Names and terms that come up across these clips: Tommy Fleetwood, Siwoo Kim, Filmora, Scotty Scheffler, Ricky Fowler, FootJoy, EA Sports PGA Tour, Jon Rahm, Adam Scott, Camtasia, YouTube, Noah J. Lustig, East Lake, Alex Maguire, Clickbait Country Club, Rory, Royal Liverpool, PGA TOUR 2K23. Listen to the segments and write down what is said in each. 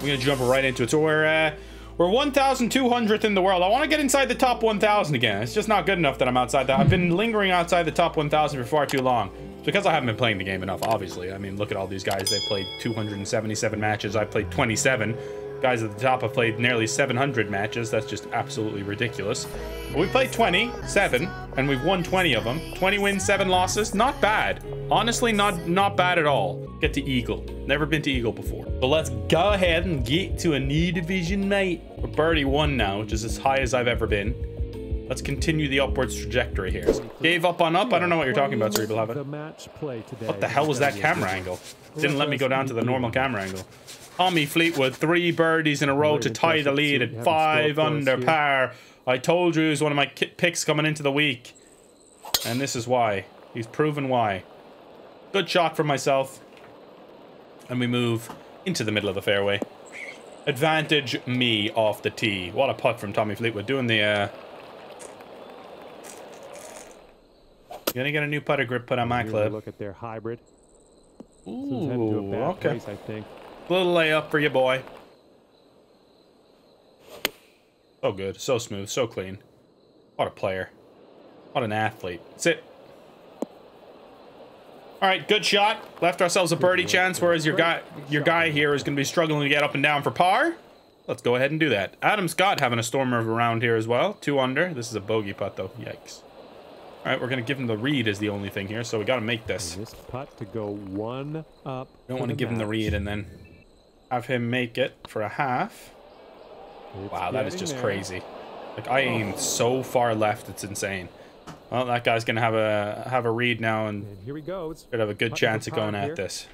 We're gonna jump right into it. So we're 1,200th in the world. I want to get inside the top 1,000 again. It's just not good enough that I'm outside that. I've been lingering outside the top 1,000 for far too long. It's because I haven't been playing the game enough, obviously. I mean, look at all these guys. They've played 277 matches. I've played 27. Guys at the top have played nearly 700 matches. That's just absolutely ridiculous. But we played 27, and we've won 20 of them. 20 wins, 7 losses. Not bad. Honestly, not bad at all. Get to Eagle. Never been to Eagle before. But let's go ahead and get to a new division, mate. We're birdie 1 now, which is as high as I've ever been. Let's continue the upwards trajectory here. Gave up on up? I don't know what you're talking about, Cerebral Heaven. What the hell was that camera angle? Didn't let me go down to the normal camera angle. Tommy Fleetwood, 3 birdies in a row to tie the lead at 5 under par. I told you he was one of my picks coming into the week. And this is why. He's proven why. Good shot for myself. And we move into the middle of the fairway. Advantage me off the tee. What a putt from Tommy Fleetwood. Doing the... Gonna get a new putter grip put on my club. Look at their hybrid. Ooh, okay. Place, I think. Little layup for you, boy. So good, so smooth, so clean. What a player. What an athlete. Sit. All right, good shot. Left ourselves a birdie chance, whereas your guy here is gonna be struggling to get up and down for par. Let's go ahead and do that. Adam Scott having a stormer of a round here as well. 2 under. This is a bogey putt though. Yikes. All right, we're going to give him the read is the only thing here, so we got to make this. This putt to go 1 up. Don't want to give him the read and then have him make it for a half. Wow, that is just crazy. Like, I aimed so far left, it's insane. Well, that guy's going to have a read now, and here we go. Going to have a good chance of going at this.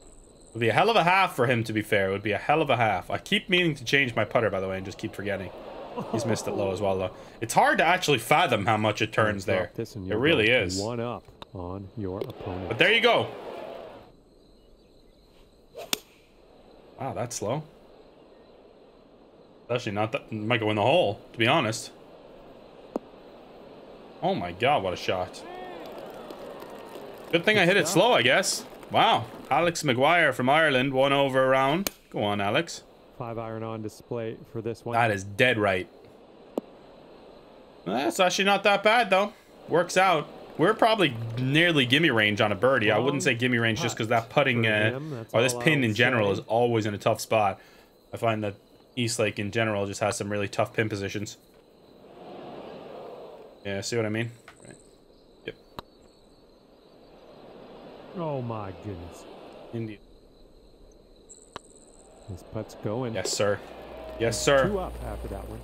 It would be a hell of a half for him, to be fair. It would be a hell of a half. I keep meaning to change my putter, by the way, and just keep forgetting. He's missed it low as well, though. It's hard to actually fathom how much it turns there. It really is. 1 up on your opponent. But there you go. Wow, that's slow. Actually, not that. It might go in the hole, to be honest. Oh my God, what a shot. Good thing I hit it slow, I guess. Wow. Alex Maguire from Ireland, 1 over a round. Go on, Alex. 5-iron on display for this one. That is dead right. That's actually not that bad though. Works out. We're probably nearly gimme range on a birdie. I wouldn't say gimme range just because that putting or this pin in general is always in a tough spot. I find that East Lake in general just has some really tough pin positions. Yeah, see what I mean? Right. Yep. Oh my goodness. Indeed. His putt's going. Yes, sir. Yes, sir. 2 up after that one.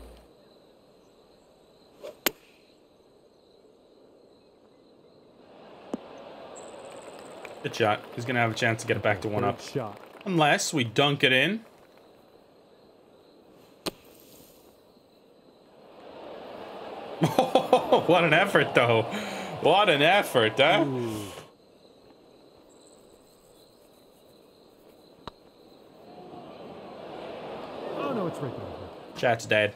Good shot. He's going to have a chance to get it back to 1 up. Shot. Unless we dunk it in. What an effort, though. What an effort, huh? Ooh. Chat's dead.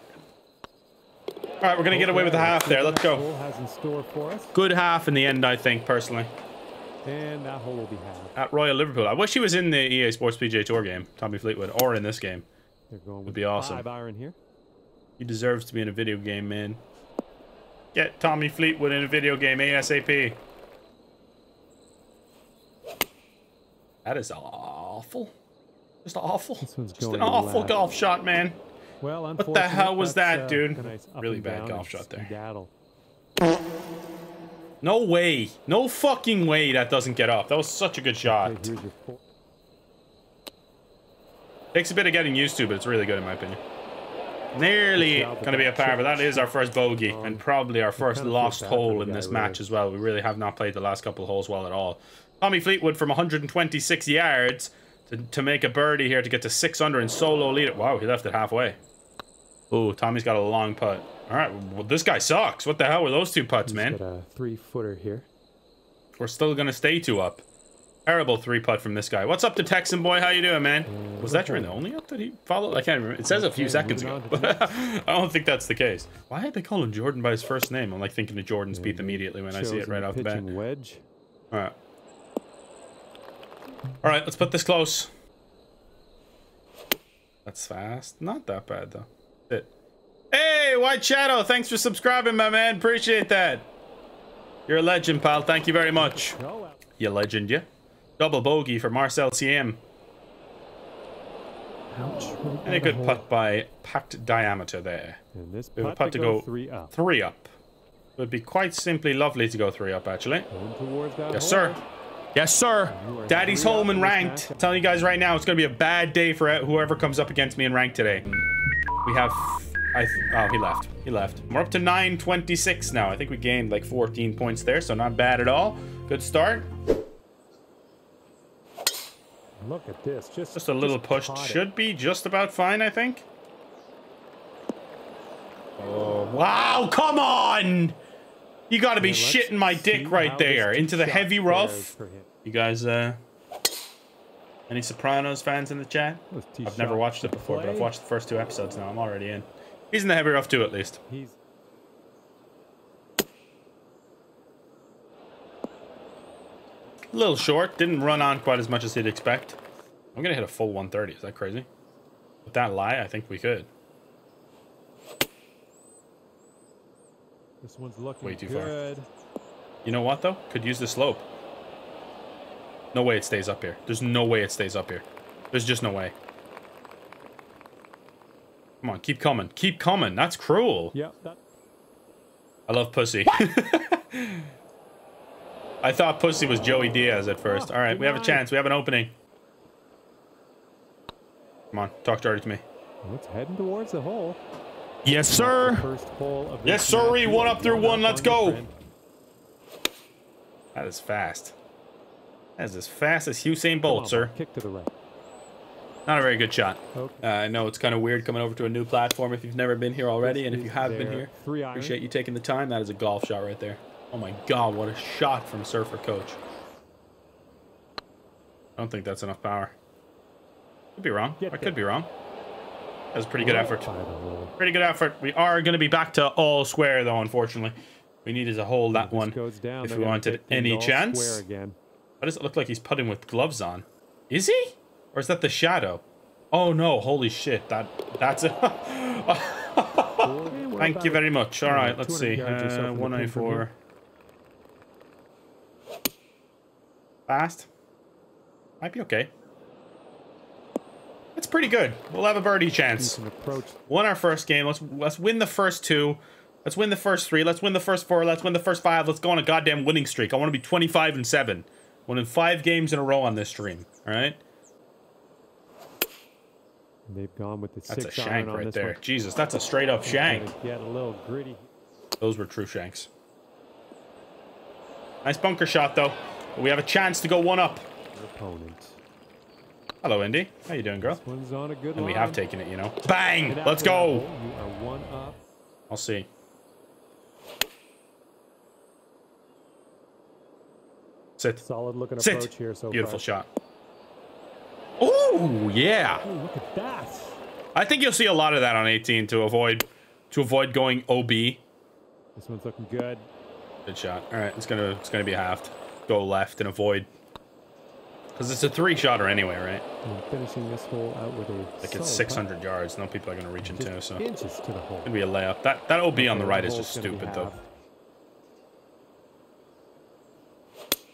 All right, we're gonna get away with a half there. Let's go. Good half in the end, I think, personally. And that hole will be half. At Royal Liverpool. I wish he was in the EA Sports PGA Tour game, Tommy Fleetwood, or in this game. They're going would be awesome. 5-iron here. He deserves to be in a video game, man. Get Tommy Fleetwood in a video game ASAP. That is awful. Just awful. Just an awful golf shot, man. Well, what the hell was that, dude? Nice really bad golf shot there. Skedaddle. No way. No fucking way that doesn't get up. That was such a good shot. Takes a bit of getting used to, but it's really good in my opinion. Nearly going to be a par, but that is our first bogey and probably our first lost hole in this match as well. We really have not played the last couple of holes well at all. Tommy Fleetwood from 126 yards. To make a birdie here to get to 6 under and solo lead it. Wow, he left it halfway. Ooh, Tommy's got a long putt. All right, well, this guy sucks. What the hell were those 2 putts, man? He's got a 3-footer here. We're still going to stay 2 up. Terrible 3 putt from this guy. What's up to Texan boy? How you doing, man? Was that during the only up that he followed? I can't remember. It says a few seconds ago. I don't think that's the case. Why did they call him Jordan by his first name? I'm like thinking of Jordan's Beat immediately when I see it right off the bat. Wedge. All right. All right, let's put this close. That's fast. Not that bad though. It. Hey, White Shadow, thanks for subscribing, my man. Appreciate that. You're a legend, pal. Thank you very much. You legend, yeah. Double bogey for Marcel CM. And a good putt by packed diameter there. And this putt, to go three up. It would be quite simply lovely to go three up, actually. Yes, sir. Yes, sir. Daddy's home in ranked. I'm telling you guys right now, it's going to be a bad day for whoever comes up against me in ranked today. We have... oh, he left. He left. We're up to 926 now. I think we gained like 14 points there, so not bad at all. Good start. Look at this. Just a little push. Should be just about fine, I think. Oh, wow. Come on. You got to be shitting my dick right there. Into the heavy rough. You guys, any Sopranos fans in the chat? I've never watched it before, but I've watched the first two episodes now. I'm already in. He's in the heavy rough too, at least. He's... a little short. Didn't run on quite as much as he'd expect. I'm going to hit a full 130. Is that crazy? With that lie, I think we could. This one's looking way too far. You know what, though? Could use the slope. No way it stays up here. There's no way it stays up here. There's just no way. Come on, keep coming. Keep coming. That's cruel. Yeah. That... I love pussy. I thought pussy was Joey Diaz at first. All right, we have a chance. We have an opening. Come on, talk dirty to me. It's heading towards the hole. Yes, sir. First hole of yes, sirree. One up through one. Let's go. That is fast. That is as fast as Usain Bolt, sir. Kick to the right. Not a very good shot. I know it's kind of weird coming over to a new platform if you've never been here already, and if you have been here, appreciate you taking the time. That is a golf shot right there. Oh my God, what a shot from Surfer Coach. I don't think that's enough power. Could be wrong. I could be wrong. That was a pretty good effort. Pretty good effort. We are going to be back to all square, though, unfortunately. We needed to hold that one if we wanted any chance. Why does it look like he's putting with gloves on? Is he? Or is that the shadow? Oh no, holy shit. That's it. Thank you very much. All right, let's see. 194. Fast. Might be okay. That's pretty good. We'll have a birdie chance. Won our first game. Let's win the first two. Let's win the first three. Let's win the first four. Let's win the first five. Let's go on a goddamn winning streak. I want to be 25-7. Winning 5 games in a row on this stream. All right. They've gone with the six. That's a shank right there. Jesus, that's a straight up shank. Get a little gritty. Those were true shanks. Nice bunker shot though. We have a chance to go one up. Hello, Indy. How you doing, girl? And we have taken it, you know. Bang! Let's go. I'll see. Sit. Solid looking approach here so far. Beautiful shot. Oh yeah! Ooh, look at that. I think you'll see a lot of that on 18 to avoid going OB. This one's looking good. Good shot. All right, it's gonna be halved. Go left and avoid, because it's a three-shotter anyway, right? And finishing this hole out with a like it's 600 yards. No people are gonna reach into, so inches to the hole. It's gonna be a layup. That OB on the right is just stupid though.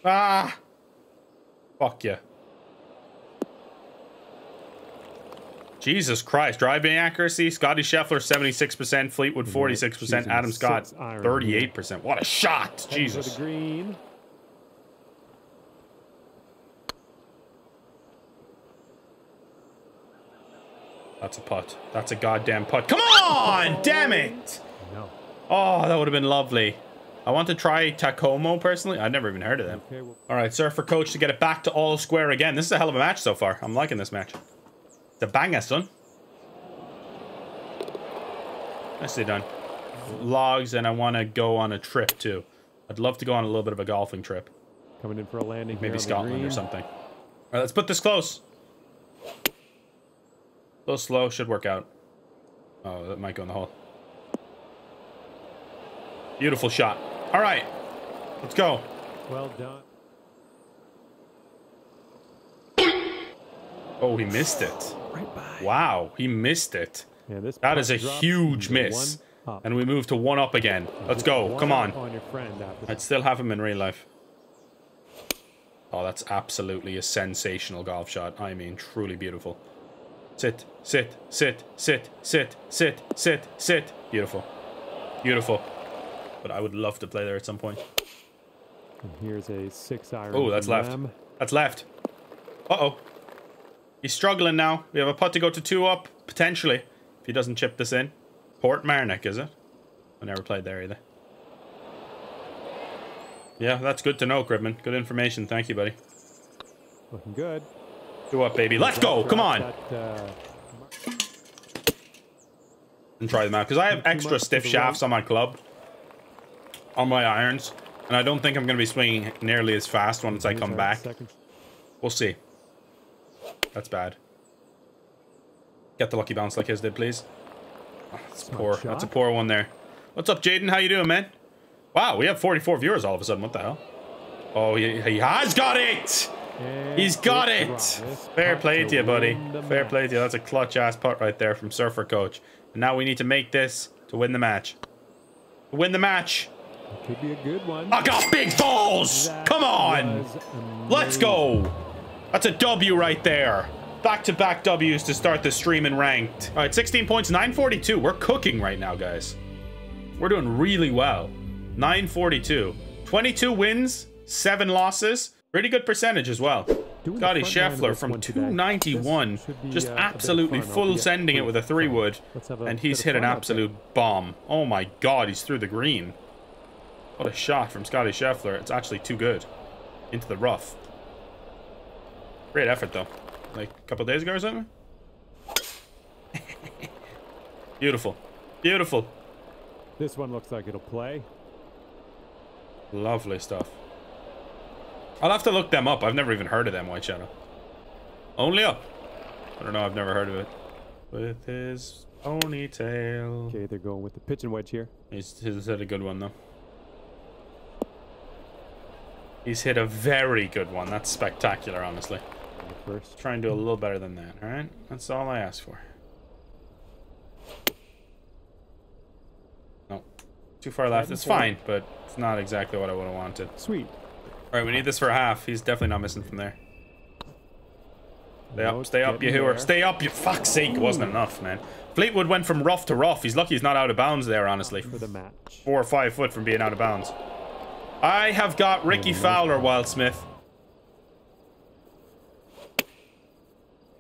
Ah! Fuck yeah. Jesus Christ. Driving accuracy. Scotty Scheffler, 76%. Fleetwood, 46%. Adam Scott, 38%. What a shot. Jesus. Green. That's a putt. That's a goddamn putt. Come on! Damn it! No. Oh, that would have been lovely. I want to try Tacomo personally. I've never even heard of them. Okay, well. All right, sir, for coach to get it back to all square again. This is a hell of a match so far. I'm liking this match. It's a banger, son. Nicely done. Logs, and I want to go on a trip too. I'd love to go on a little bit of a golfing trip. Coming in for a landing. Maybe Scotland or something. All right, let's put this close. A little slow, should work out. Oh, that might go in the hole. Beautiful shot. All right, let's go. Well done. Oh, he missed it. Right by. Wow, he missed it. Yeah, this that is a huge miss. And we move to 1-up again. Let's go. Come on. I'd still have him in real life. Oh, that's absolutely a sensational golf shot. I mean, truly beautiful. Sit, sit, sit, sit, sit, sit, sit, sit. Beautiful. Beautiful. But I would love to play there at some point. And here's a 6-iron. Oh, that's left. That's left. Uh-oh. He's struggling now. We have a putt to go to 2-up, potentially, if he doesn't chip this in. Port Marnock, is it? I never played there either. Yeah, that's good to know, Gridman. Good information. Thank you, buddy. Looking good. 2-up, baby. Let's go. Come on. And try them out, because I have extra stiff shafts on my club, on my irons, and I don't think I'm going to be swinging nearly as fast once I come back. We'll see. That's bad. Get the lucky bounce like his did, please. Oh, that's poor. That's a poor one there. What's up, Jaden? How you doing, man? Wow, we have 44 viewers all of a sudden. What the hell? Oh, he has got it. He's got it. Fair play to you, buddy. Fair play to you. That's a clutch-ass putt right there from Surfer Coach. And now we need to make this to win the match. To win the match. It could be a good one. I got big balls. Come on. Let's go. That's a W right there. Back-to-back W's to start the stream in ranked. All right, 16 points, 942. We're cooking right now, guys. We're doing really well. 942. 22 wins, 7 losses. Pretty good percentage as well. Scotty Scheffler from 291. Just absolutely full sending it with a 3-wood. And he's hit an absolute bomb. Oh my god, he's through the green. What a shot from Scotty Scheffler. It's actually too good. Into the rough. Great effort, though. Like a couple days ago or something? Beautiful. Beautiful. This one looks like it'll play. Lovely stuff. I'll have to look them up. I've never even heard of them, White Shadow. Only up. I don't know. I've never heard of it. With his ponytail. Okay, they're going with the pitching wedge here. He's hit a good one, though. He's hit a very good one. That's spectacular, honestly. First. Try and do a little better than that, all right? That's all I ask for. No. Too far left. It's fine, but it's not exactly what I would have wanted. Sweet. All right, we need this for a half. He's definitely not missing from there. Stay up, stay up, you hooer. Stay up, you fuck's sake. It wasn't enough, man. Fleetwood went from rough to rough. He's lucky he's not out of bounds there, honestly. For the match. 4 or 5 foot from being out of bounds. I have got Ricky Fowler, Wild Smith.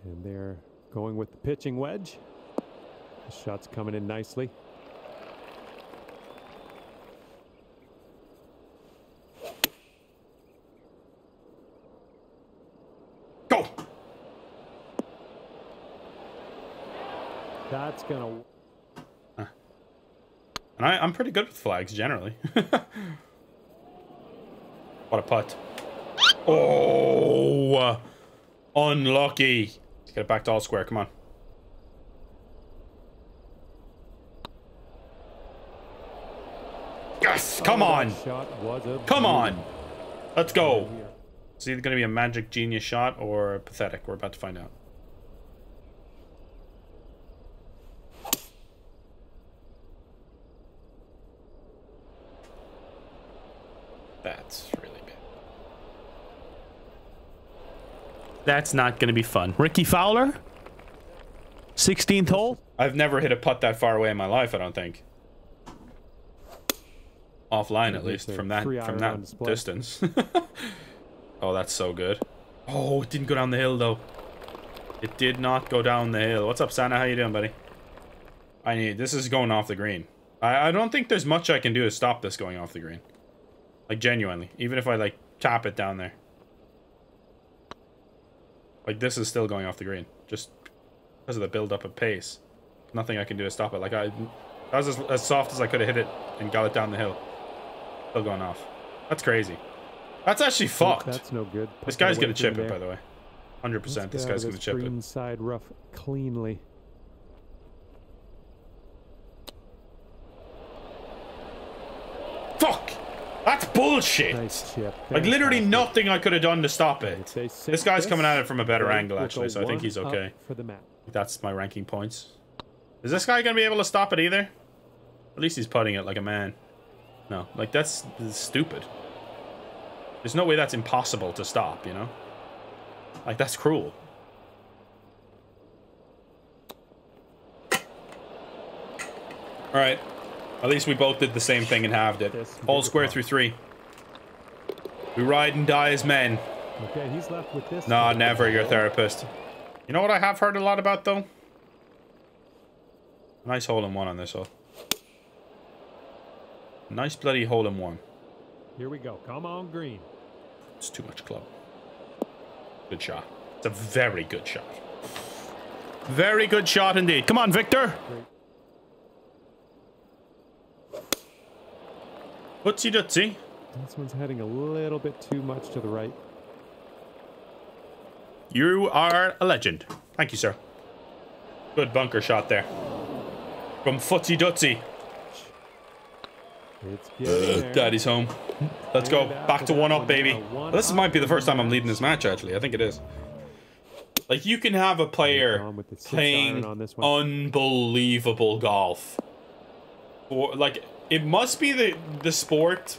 And they're going with the pitching wedge. The shot's coming in nicely. Go! That's gonna... Huh. And I'm pretty good with flags, generally. What a putt. Oh! Unlucky. Get it back to all square. Come on. Yes! Come on! Come on! Let's go! It's either going to be a magic genius shot or pathetic. We're about to find out. That's really bad. That's not going to be fun. Ricky Fowler, 16th hole. I've never hit a putt that far away in my life, I don't think. Offline, at least, from that distance. Oh, that's so good. Oh, it didn't go down the hill, though. It did not go down the hill. What's up, Santa? How you doing, buddy? This is going off the green. I don't think there's much I can do to stop this going off the green. Like, genuinely. Even if I, like, tap it down there. Like, this is still going off the green. Just because of the build-up of pace. Nothing I can do to stop it. Like, that was as soft as I could have hit it and got it down the hill. Still going off. That's crazy. That's actually fucked. That's no good. This guy's going to chip it, by the way. 100%. This guy's going to chip it. Inside rough cleanly. Fuck! That's bullshit. Nice chip. Like literally nothing I could have done to stop it. This guy's coming at it from a better angle actually, so I think he's okay. That's my ranking points. Is this guy gonna be able to stop it either? At least he's putting it like a man. No, like that's stupid. There's no way that's impossible to stop, you know? Like that's cruel. All right. At least we both did the same thing and halved it. All square through three. We ride and die as men. Okay, he's left with this. Nah, never, your therapist. You know what I have heard a lot about, though? Nice hole-in-one on this hole. Nice bloody hole-in-one. Here we go. Come on, green. It's too much club. Good shot. It's a very good shot. Very good shot indeed. Come on, Victor. Great. Wootsy dootsy. This one's heading a little bit too much to the right. You are a legend. Thank you, sir. Good bunker shot there. From Footsy Dootsy. Daddy's home. Let's go. Back to 1-up, baby. Well, this might be the first time I'm leading this match, actually. I think it is. Like, you can have a player playing unbelievable golf. Or, like... It must be the sport.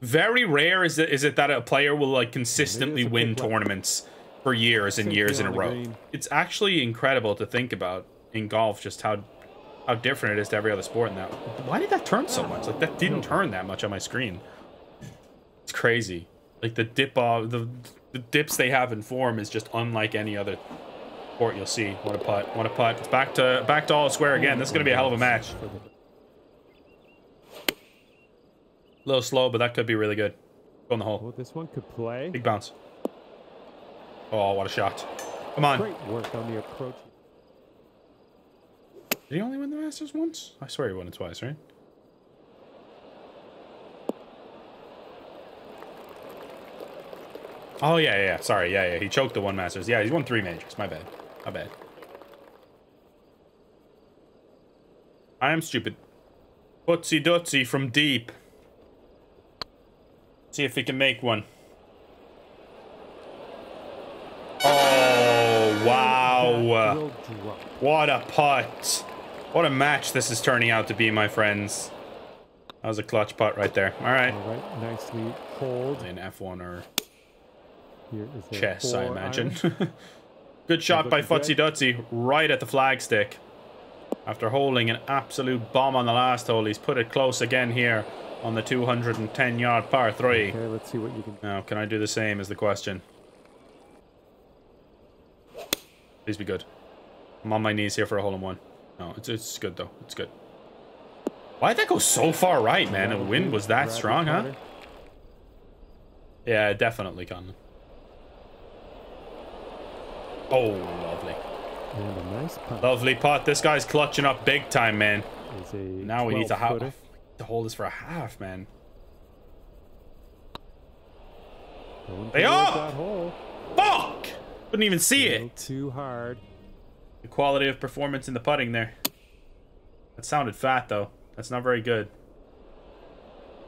Very rare is it that a player will like consistently win tournaments for years and years in a row. It's actually incredible to think about in golf just how different it is to every other sport in that. Why did that turn so much? Like that didn't turn that much on my screen. It's crazy. Like the dip the dips they have in form is just unlike any other. You'll see. What a putt. What a putt. It's back to all square again. This is going to be a hell of a match. A little slow, but that could be really good. Go in the hole. Well, this one could play. Big bounce. Oh, what a shot. Come on. Great work on the approach. Did he only win the Masters once? I swear he won it twice, right? Oh, yeah. Sorry. Yeah. He choked the one Masters. Yeah, he's won 3 majors. My bad. My bad. I am stupid. Footsy Dootsy from deep. See if he can make one. Oh, wow. What a putt. What a match this is turning out to be, my friends. That was a clutch putt right there. All right. All right. Nicely hold. In F1 or... chess, I imagine. Good shot by Footsy Dootsy, right at the flagstick. After holding an absolute bomb on the last hole, he's put it close again here on the 210-yard par 3. Okay, let's see what you can do. Now, can I do the same is the question. Please be good. I'm on my knees here for a hole-in-one. No, it's good, though. It's good. Why'd that go so far right, man? The wind was that strong, huh? Yeah, definitely, Conlon. Oh, lovely. And a nice putt. Lovely putt. This guy's clutching up big time, man. Now we need to have to hold this for a half, man. They are! Fuck! Couldn't even see it. Too hard. The quality of performance in the putting there. That sounded fat, though. That's not very good.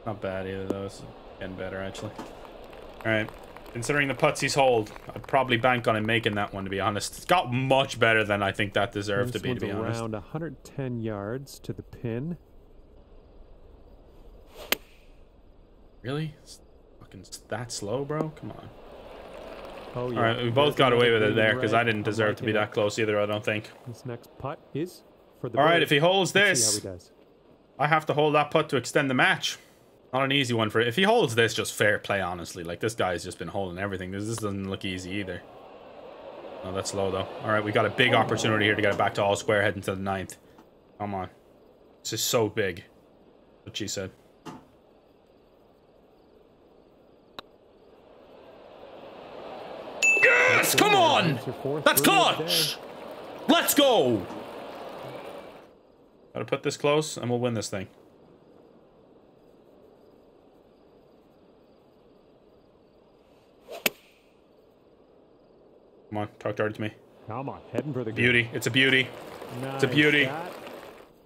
Not bad either, though. It's getting better, actually. All right. Considering the putts he's holed, I'd probably bank on him making that one, to be honest. It's got much better than I think that deserved to be, honest. Around 110 yards to the pin. Really? It's fucking that slow, bro? Come on. Oh, yeah. All right, we both got away with it there, because I didn't deserve to be that close either, I don't think. This next putt is for the... All right, if he holds this, I have to hold that putt to extend the match. Not an easy one for it. If he holds this, just fair play, honestly. Like, this guy's just been holding everything. This doesn't look easy either. Oh, that's low, though. All right, we got a big opportunity here to get it back to all square heading to the 9th. Come on. This is so big. What she said. Yes! Come on! That's clutch! Let's go! Gotta put this close, and we'll win this thing. Come on, talk dirty to me. Come on, heading for the beauty. It's a beauty. Nice. It's a beauty. Shot.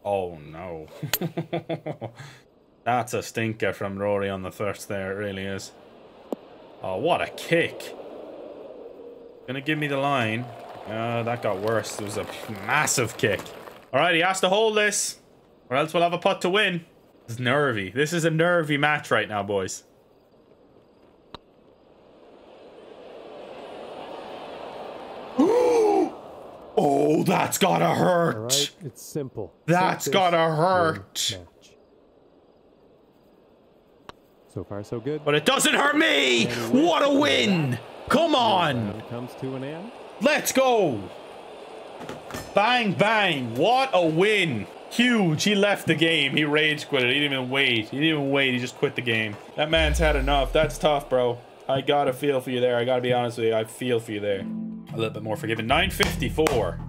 Oh, no. That's a stinker from Rory on the first there. It really is. Oh, what a kick. Gonna give me the line. That got worse. It was a massive kick. All right, he has to hold this, or else we'll have a putt to win. It's nervy. This is a nervy match right now, boys. Oh, that's gotta hurt. All right, it's simple. That's gotta hurt. So far, so good. But it doesn't hurt me. What a win. Come on. Comes to an end. Let's go. Bang, bang. What a win. Huge. He left the game. He rage quit it. He didn't even wait. He didn't even wait. He just quit the game. That man's had enough. That's tough, bro. I gotta feel for you there. I gotta be honest with you. I feel for you there. A little bit more forgiving. 954.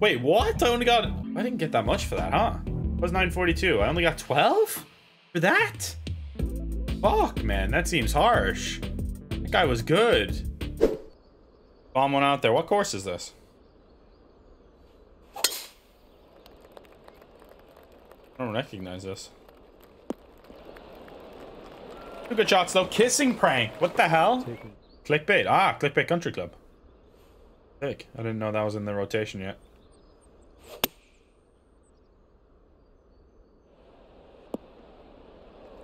Wait, what? I only got... I didn't get that much for that, huh? It was 942. I only got 12 for that? Fuck, man. That seems harsh. That guy was good. Bomb one out there. What course is this? I don't recognize this. Two good shots, though. Kissing prank. What the hell? Clickbait. Ah, Clickbait Country Club. I didn't know that was in the rotation yet.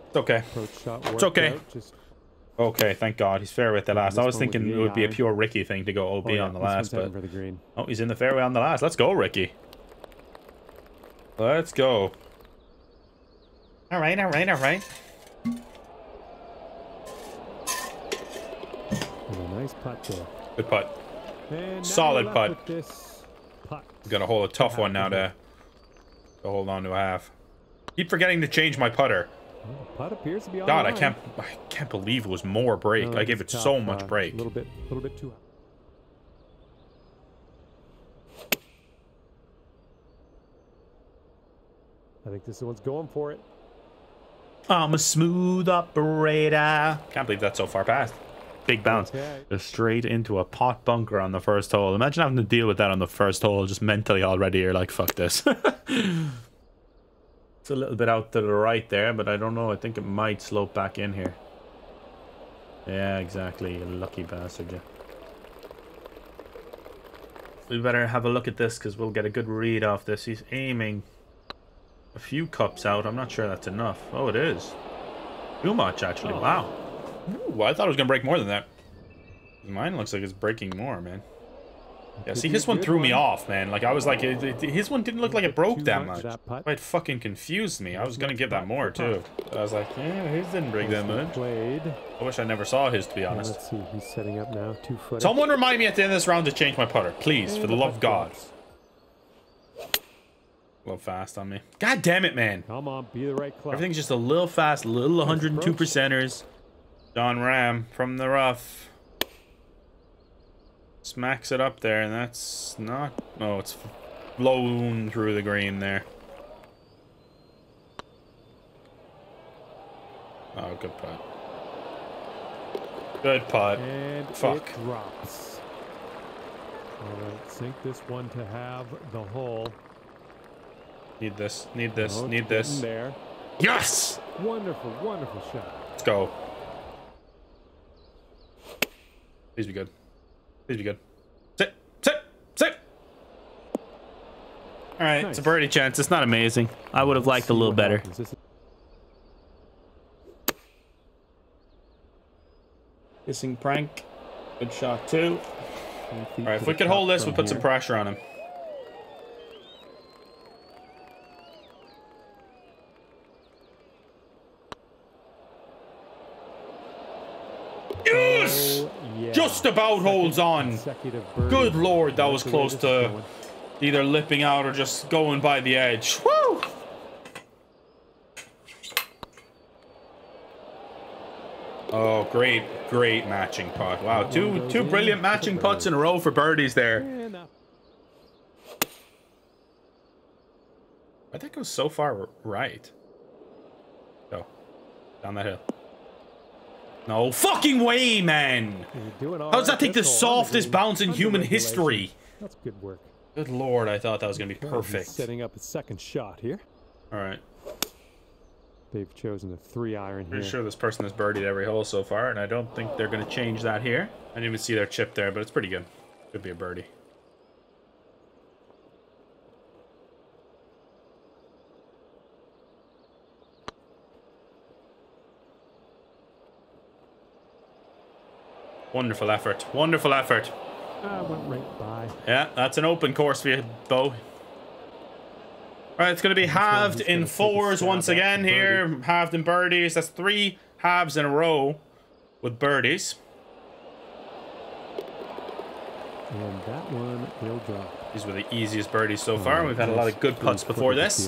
It's okay. It's okay. Okay, thank God. He's fairway at the last. I was thinking it would be a pure Ricky thing to go OB on the last, but... Oh, he's in the fairway on the last. Let's go, Ricky. Let's go. All right, all right, all right. A nice putt there. Good putt. Solid putt. Gonna hold a tough one now to hold on to a half. Keep forgetting to change my putter. Oh, putt appears to be God, I can't believe it was more break. No, I gave it tough, so much break. A little bit too. I think this one's going for it. I'm a smooth operator. Can't believe that's so far past. Big bounce. Just straight into a pot bunker on the first hole. Imagine having to deal with that on the first hole. Just mentally already you're like, fuck this. It's a little bit out to the right there, but I don't know. I think it might slope back in here. Yeah, exactly. You lucky bastard. Yeah. We better have a look at this because we'll get a good read off this. He's aiming a few cups out. I'm not sure that's enough. Oh, it is. Too much, actually. Oh. Wow. Ooh, I thought it was going to break more than that. Mine looks like it's breaking more, man. Yeah, see, his one threw me off, man. Like, I was like, his one didn't look like it broke that much. It fucking confused me. I was going to give that more, too. But I was like, yeah, his didn't break that much. I wish I never saw his, to be honest. Let's see, he's setting up now. Someone remind me at the end of this round to change my putter. Please, for the love of God. A little fast on me. God damn it, man. Come on, be the right club. Everything's just a little fast, little 102%ers. Jon Rahm from the rough smacks it up there, and that's not. Oh, it's blown through the green there. Oh, good putt. Good putt. And fuck. It drops. All right, sink this one to have the hole. Need this. Need this. No, need this. There. Yes. Wonderful, wonderful shot. Let's go. Please be good. Please be good. Sit, sit, sit. All right, nice. It's a birdie chance. It's not amazing. I would have liked a little better. Kissing prank. Good shot too. All right, if we could hold this, we'll put some pressure on him. Just about holds on. Good Lord, that was close to either lipping out or just going by the edge. Woo! Oh, great, great matching putt. Wow, two brilliant matching putts in a row for birdies there. I think it was so far right. Go down that hill. No fucking way, man. How does that take the softest bounce in human history? That's good work. Good lord, I thought that was going to be perfect. Setting up a second shot here. All right. They've chosen a 3-iron here. Pretty sure this person has birdied every hole so far, and I don't think they're going to change that here. I didn't even see their chip there, but it's pretty good. Could be a birdie. Wonderful effort. Wonderful effort. Went right by. Yeah, that's an open course for you, Bo. All right, it's going to be halved in fours once again here. Halved in birdies. That's 3 halves in a row with birdies. And that one will drop. These were the easiest birdies so far. We've had a lot of good putts before this.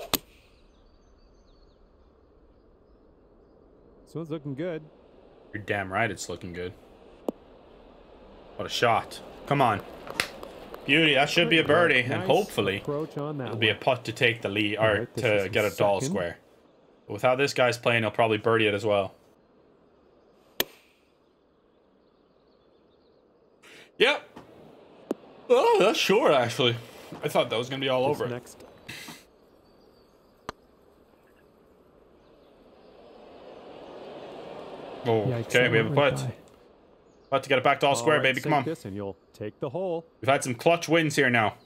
This one's looking good. You're damn right it's looking good. What a shot. Come on. Beauty, that should be a birdie, and hopefully it'll be a putt to take the lead, or to get a doll square. But with how this guy's playing, he'll probably birdie it as well. Yep. Oh, that's short, actually. I thought that was going to be all over it. Oh, okay, we have a putt. About to get it back to all square, baby. Come on. And you'll take the hole. We've had some clutch wins here now.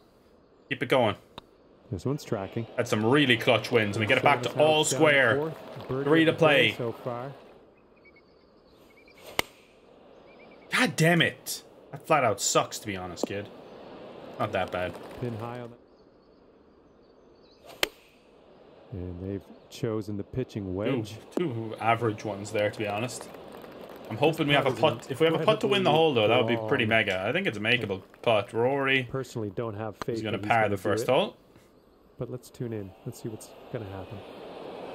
Keep it going. This one's tracking. Had some really clutch wins. We get it back to all square. 3 to play. So far. God damn it. That flat out sucks, to be honest, kid. Not that bad. Pin high on that. And they've chosen the pitching wedge. Two average ones there, to be honest. I'm hoping we have a putt. If we have a putt to win the hole, though, that would be pretty mega. I think it's a makeable putt. Rory personally don't have faith. He's going to par the first hole. But let's tune in. Let's see what's going to happen.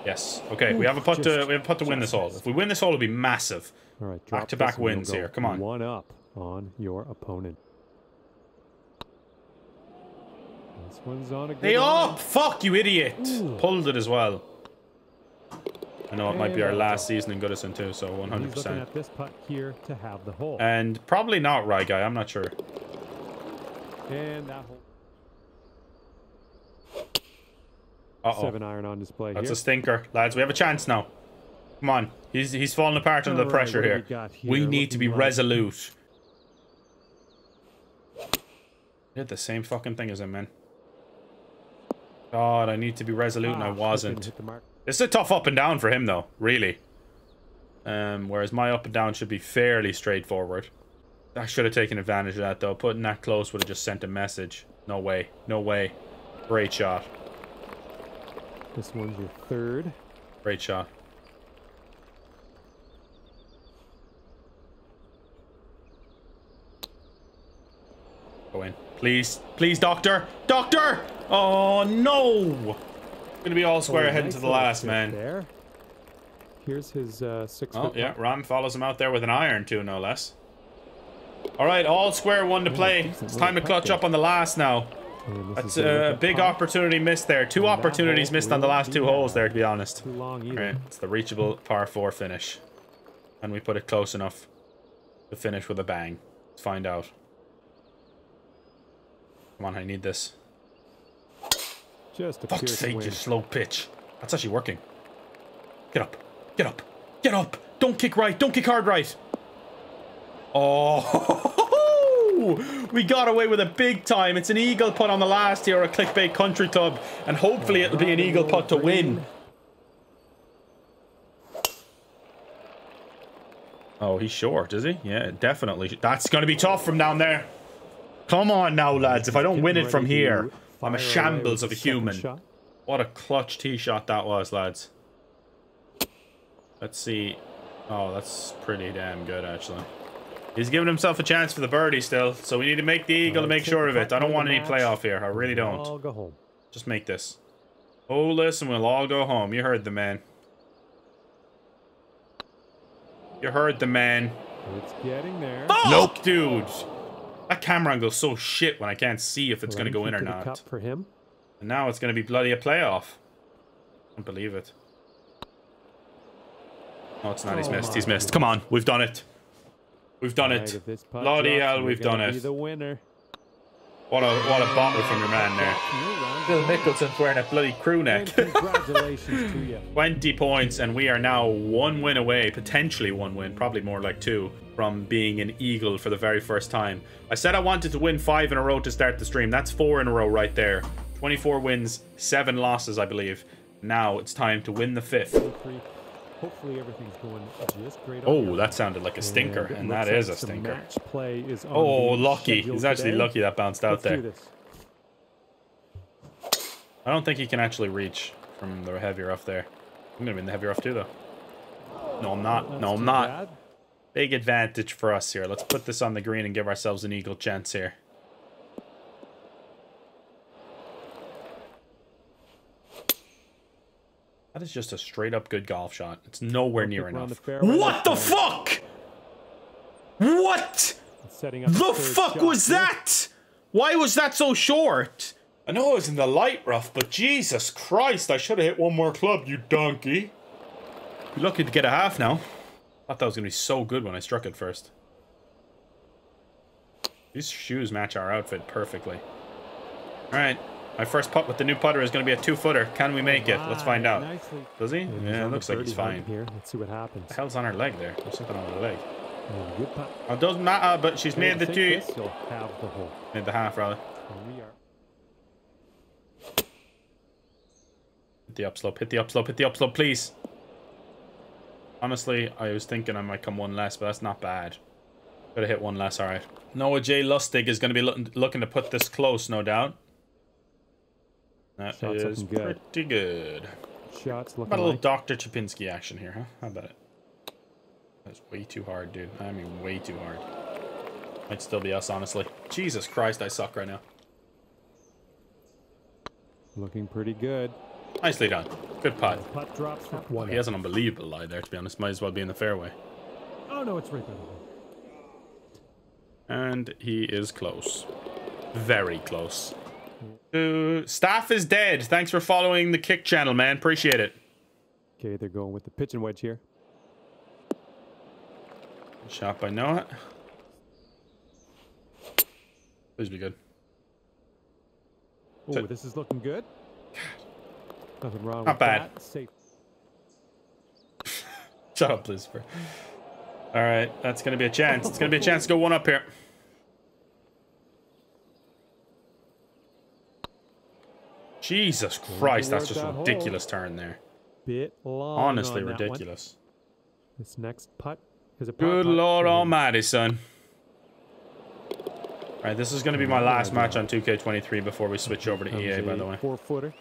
Yes. Okay. We have a putt to. We have a putt to win this hole. If we win this hole, it'll be massive. All right. Back-to-back wins here. Come on. 1 up on your opponent. This one's on a good. They all. Fuck you, idiot! Pulled it as well. I know it might be our last season in Goodison too, so 100%. This putt here to have the hole. And probably not right, guy. I'm not sure. And that hole. Uh-oh. 7-iron on display. That's here. A stinker, lads. We have a chance now. Come on, he's falling apart under the pressure here. We need to be resolute. I did the same fucking thing as him, man. God, I need to be resolute, and I wasn't. It's a tough up and down for him, though, really. Whereas my up and down should be fairly straightforward. I should have taken advantage of that, though. Putting that close would have just sent a message. No way. No way. Great shot. This one's your 3rd. Great shot. Go in. Please. Please, doctor. Doctor! Oh, no! Gonna be all square heading to the last man there. Here's his 6 oh yeah, Rahm follows him out there with an iron too, no less. All right, all square, 1 to play. It's time to clutch up on the last now. That's a big opportunity missed there. 2 opportunities missed on the last 2 holes there, to be honest. All right, it's the reachable par 4 finish, and we put it close enough to finish with a bang. Let's find out. Come on, I need this. Fuck's sake, you slow pitch. That's actually working. Get up. Get up. Get up. Don't kick right. Don't kick hard right. Oh, we got away with it big time. It's an eagle putt on the last here at Clickbait Country Club. And hopefully it'll be an eagle putt to win. Oh, he's short, is he? Yeah, definitely. That's going to be tough from down there. Come on now, lads. If I don't win it from here... I'm a shambles of a human. What a clutch tee shot that was, lads. Let's see. Oh, that's pretty damn good, actually. He's giving himself a chance for the birdie still, so we need to make the eagle to make sure of it. I don't want any playoff here. I really don't. I'll go home. Just make this. Oh, listen, we'll all go home. You heard the man. You heard the man. It's getting there. Fuck, nope, dude. That camera angle is so shit when I can't see if it's going to go in or not. For him. And now it's going to be bloody a playoff. I can't believe it. No, it's not. He's missed. He's missed. Come on. We've done it. We've done it. Bloody hell, we've done it. The winner. What a bottle from your man there. Phil Mickelson's wearing a bloody crew neck. Congratulations to you. 20 points, and we are now one win away, potentially one win, probably more like two, from being an eagle for the very first time. I said I wanted to win 5 in a row to start the stream. That's 4 in a row right there. 24 wins, 7 losses, I believe. Now it's time to win the 5th. Hopefully everything's going just great. Oh, that sounded like a stinker, and that is a stinker. Match play is on lucky. He's actually lucky that bounced out there. I don't think he can actually reach from the heavy rough there. I'm going to win the heavy rough too, though. No, I'm not. No, I'm not. Big advantage for us here. Let's put this on the green and give ourselves an eagle chance here. That is just a straight up good golf shot. It's nowhere near enough. What the fuck? What the fuck was that? Why was that so short? I know it was in the light rough, but Jesus Christ, I should have hit one more club, you donkey. You're lucky to get a half now. I thought that was going to be so good when I struck it first. These shoes match our outfit perfectly. All right. My first putt with the new putter is going to be a 2-footer. Can we make it? Let's find out. Nicely. Does he? Yeah, it looks like he's fine. Here. Let's see what happens. What the hell's on her leg there? There's something on her leg. Good putt. Oh, it doesn't matter, but she's made the two. Made the half, rather. Hit the upslope, hit the upslope, hit the upslope, please. Honestly, I was thinking I might come one less, but that's not bad. Could have hit one less, all right. Noah J. Lustig is going to be looking to put this close, no doubt. That is pretty good. Shots looking. About a little Dr. Chapinski action here, huh? How about it? That's way too hard, dude. I mean, way too hard. Might still be us, honestly. Jesus Christ, I suck right now. Looking pretty good. Nicely done. Good putt. Putt drops for one. He has an unbelievable lie there, to be honest. Might as well be in the fairway. Oh no, it's right there. And he is close. Very close. Staff is dead. Thanks for following the kick channel, man. Appreciate it. Okay, they're going with the pitch and wedge here. Good shot by Noah. Please be good. Oh, this is looking good. Nothing wrong with that. Not bad. Shut up, please. All right, that's going to be a chance. It's going to be a chance to go one up here. Jesus Christ, that's just a ridiculous turn there. Bit long. Honestly, ridiculous. This next putt is a good Lord Almighty, son. All right, this is going to be my last match on 2K23 before we switch over to EA, by the way. 4-footer.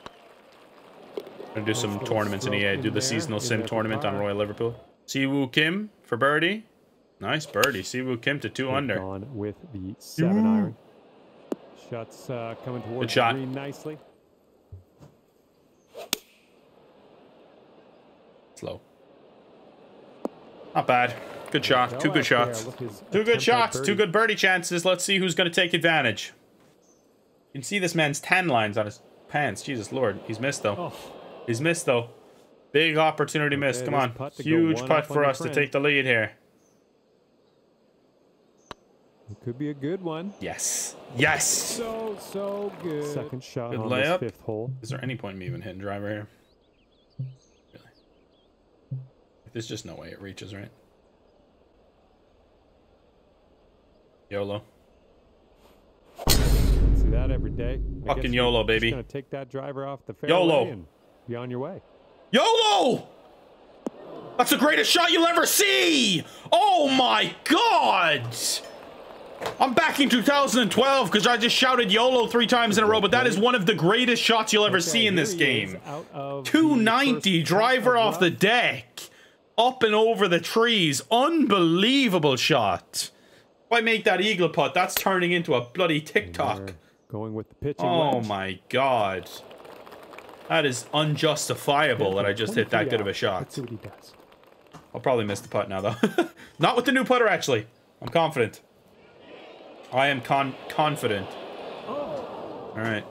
I'm going to do some tournaments in EA. Do the seasonal sim tournament on Royal Liverpool. Siwoo Kim for birdie. Nice birdie. Siwoo Kim to 2 under. On with the 7-iron. Shots coming towards the green nicely. Slow. Not bad. Good shot. Two good shots. Two good shots. Two good birdie chances. Let's see who's going to take advantage. You can see this man's tan lines on his pants. Jesus Lord. He's missed, though. He's missed, though. Big opportunity missed. Come on. Huge putt for us to take the lead here. It could be a good one. Yes. Yes. So good. Second shot on this 5th hole. Is there any point in me even hitting driver here? There's just no way it reaches, right? YOLO. See that every day. Fucking YOLO, baby. Gonna take that driver off the fairway. YOLO. And be on your way. YOLO. That's the greatest shot you'll ever see. Oh my God. I'm back in 2012 because I just shouted YOLO 3 times in a row, but that is one of the greatest shots you'll ever see in this game. 290 driver off the deck. Up and over the trees. Unbelievable shot. If I make that eagle putt, that's turning into a bloody TikTok. Going with the pitch. Oh my God. That is unjustifiable that I just hit that good of a shot. I'll probably miss the putt now, though. Not with the new putter, actually. I'm confident. I am confident. All right.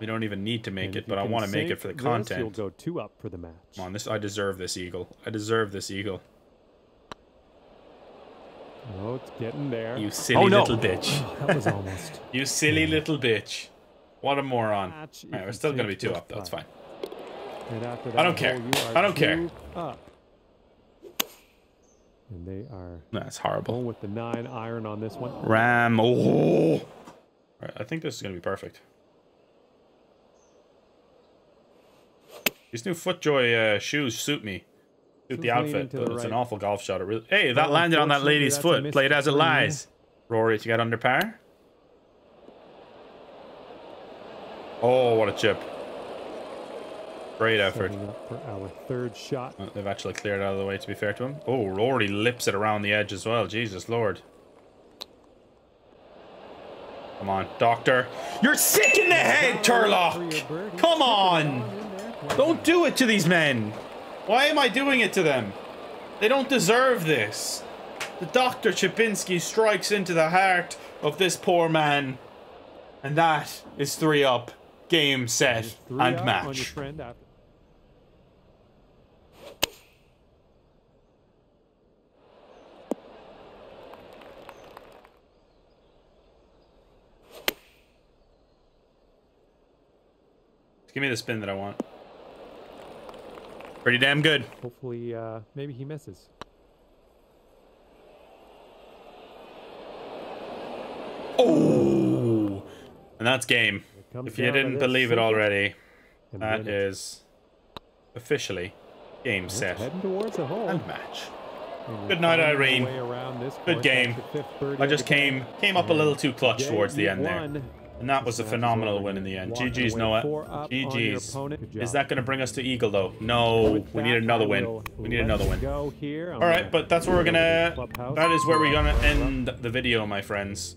We don't even need to make it, but I want to make it for the content. You'll go 2 up for the match. Come on, I deserve this eagle. I deserve this eagle. Oh, it's getting there. You silly little bitch. Oh, that was almost. You silly little bitch. What a moron. All right, we're still going to be 2 up, though. It's fine. I don't care. I don't care. And they are. That's horrible. With the 9 iron on this one. Ram. Oh. All right, I think this is going to be perfect. These new FootJoy shoes suit me. Suit the outfit, but it's an awful golf shot. It really. Hey, that landed on that lady's foot. Played as it lies. Rory, you got under par. Oh, what a chip. Great effort. For our third shot. They've actually cleared out of the way, to be fair to him. Oh, Rory lips it around the edge as well. Jesus Lord. Come on, doctor. You're sick in the head, Turlock. Come on. Don't do it to these men. Why am I doing it to them? They don't deserve this. The Dr. Chapinsky strikes into the heart of this poor man. And that is 3 up. Game, set, and match. Give me the spin that I want. Pretty damn good. Hopefully, maybe he misses. Oh! And that's game. If you didn't believe it already, that is officially game, set, and match. Good night, Irene. Good game. I just came up a little too clutch towards the end there. And that was a phenomenal win in the end. GG's, Noah. GG's. Is that going to bring us to Eagle, though? No. We need another win. We need another win. All right, but that's where we're going to... That is where we're going to end the video, my friends.